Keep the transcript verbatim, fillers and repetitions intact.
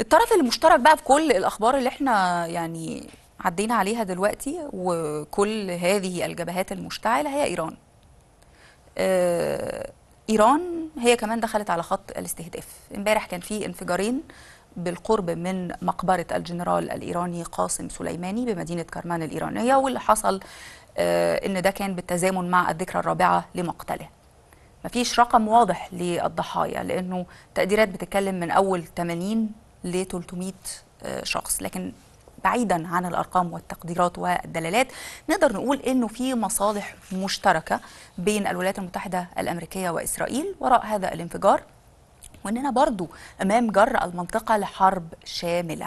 الطرف المشترك بقى في كل الأخبار اللي احنا يعني عدينا عليها دلوقتي وكل هذه الجبهات المشتعلة هي إيران. آه إيران هي كمان دخلت على خط الاستهداف. امبارح كان في انفجارين بالقرب من مقبرة الجنرال الإيراني قاسم سليماني بمدينة كرمان الإيرانية، واللي حصل آه إن ده كان بالتزامن مع الذكرى الرابعة لمقتله. مفيش رقم واضح للضحايا لأنه تقديرات بتتكلم من أول ثمانين ل ثلاثمائة آه شخص، لكن بعيدا عن الأرقام والتقديرات والدلالات نقدر نقول إنه في مصالح مشتركة بين الولايات المتحدة الأمريكية وإسرائيل وراء هذا الانفجار، وإننا برضو أمام جر المنطقة لحرب شاملة.